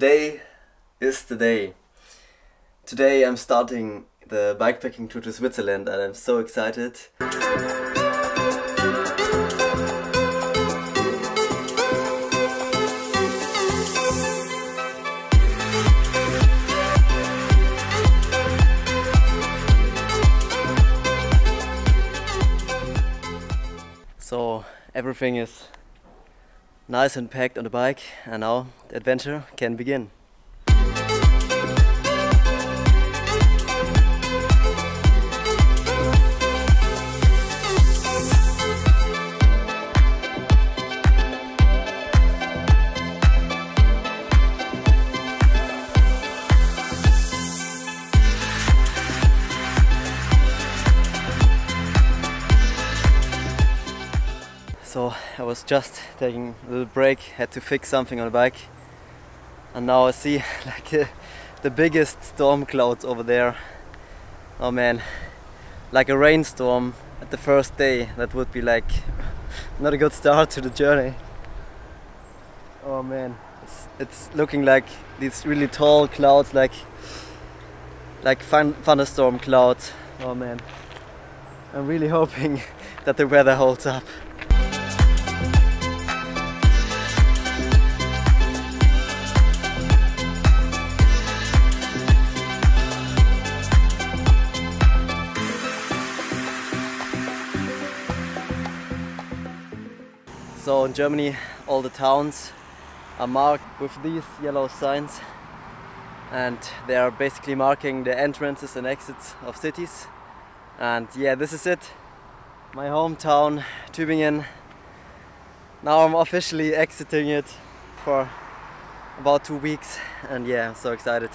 Today is the day. Today I'm starting the bikepacking tour to Switzerland and I'm so excited. So everything is nice and packed on the bike, and now the adventure can begin. So I was just taking a little break, had to fix something on the bike, and now I see like the biggest storm clouds over there. Oh man, like a rainstorm at the first day, that would be like not a good start to the journey. Oh man, it's looking like these really tall clouds, like thunderstorm clouds. Oh man, I'm really hoping that the weather holds up. So in Germany, all the towns are marked with these yellow signs, and they are basically marking the entrances and exits of cities. And yeah, this is it, my hometown, Tübingen. Now I'm officially exiting it for about 2 weeks, and yeah, I'm so excited.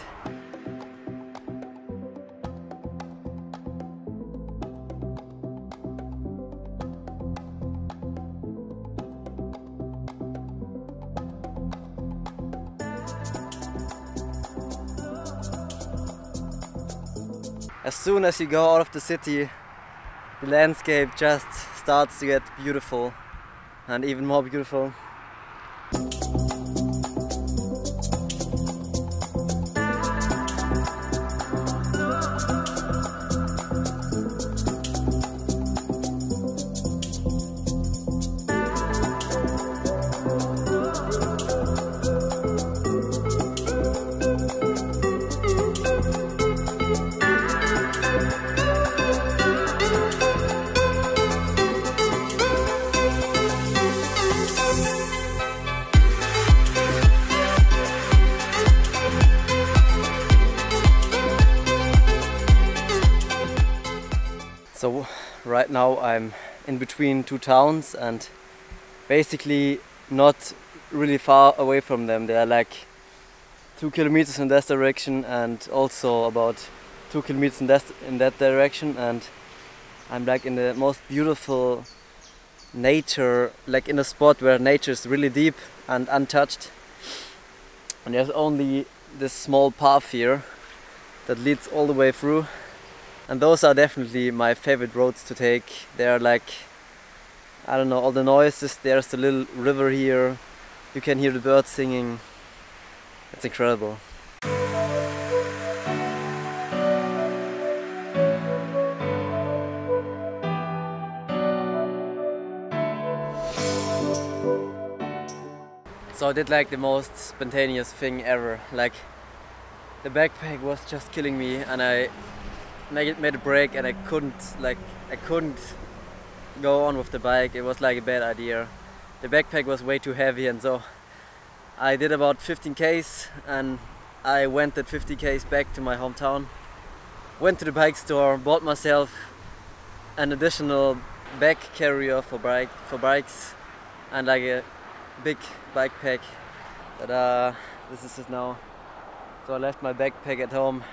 As soon as you go out of the city, the landscape just starts to get beautiful, and even more beautiful. So right now I'm in between two towns and basically not really far away from them. They are like 2 kilometers in that direction and also about 2 kilometers in that direction, and I'm like in the most beautiful nature, like in a spot where nature is really deep and untouched, and there's only this small path here that leads all the way through. And those are definitely my favorite roads to take. They're like, I don't know, all the noises, there's a little river here, you can hear the birds singing, it's incredible. So I did like the most spontaneous thing ever, like the backpack was just killing me and I made a break and I couldn't go on with the bike. It was like a bad idea. The backpack was way too heavy, and so I did about 15 km, and I went that 50 km back to my hometown, went to the bike store, bought myself an additional bag carrier for bikes and like a big bike pack. Ta-da, this is it now. So I left my backpack at home,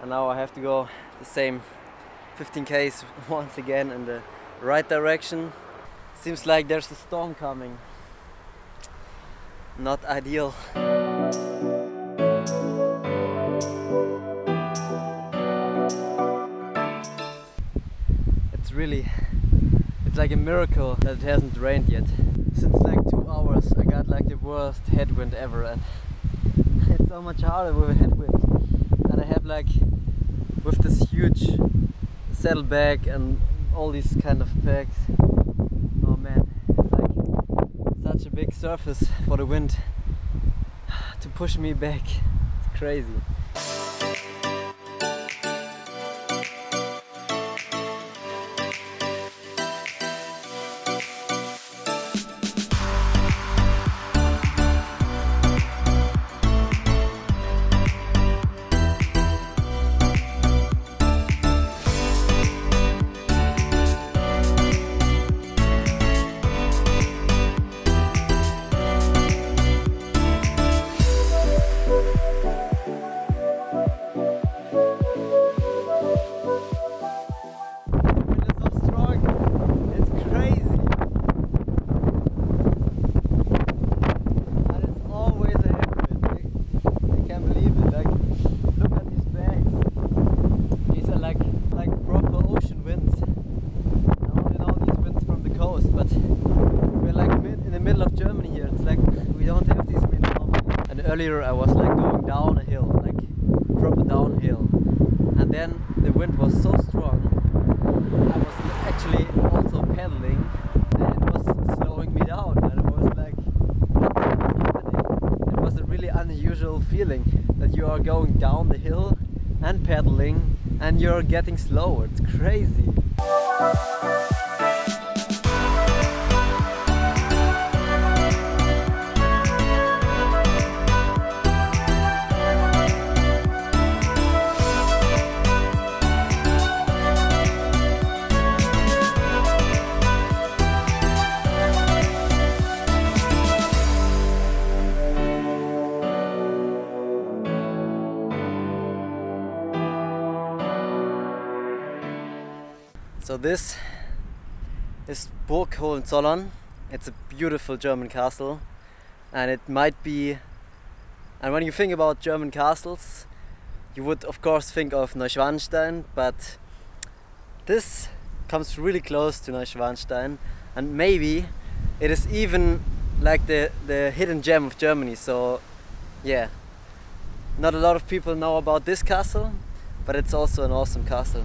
and now I have to go the same 15 km once again in the right direction. Seems like there's a storm coming. Not ideal. It's like a miracle that it hasn't rained yet. Since like 2 hours I got like the worst headwind ever, and made so much harder with a headwind. And I have like, with this huge saddleback and all these kind of bags. Oh man, it's like such a big surface for the wind to push me back. It's crazy. Earlier I was like going down a hill, like proper downhill, and then the wind was so strong, I was actually also pedaling, and it was slowing me down, and it was like, it was a really unusual feeling, that you are going down the hill and pedaling, and you're getting slower. It's crazy. So this is Burg Hohenzollern. It's a beautiful German castle, and it might be, and when you think about German castles, you would of course think of Neuschwanstein, but this comes really close to Neuschwanstein, and maybe it is even like the hidden gem of Germany. So yeah, not a lot of people know about this castle, but it's also an awesome castle.